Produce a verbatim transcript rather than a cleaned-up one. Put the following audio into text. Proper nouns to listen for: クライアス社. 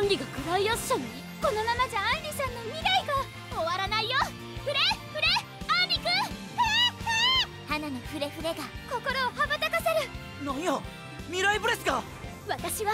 論理がクライアッションに。このままじゃアンリさんの未来が終わらないよ。フレフレアンリくん、花のフレフレが心を羽ばたかせる。なんや未来ブレスか。私は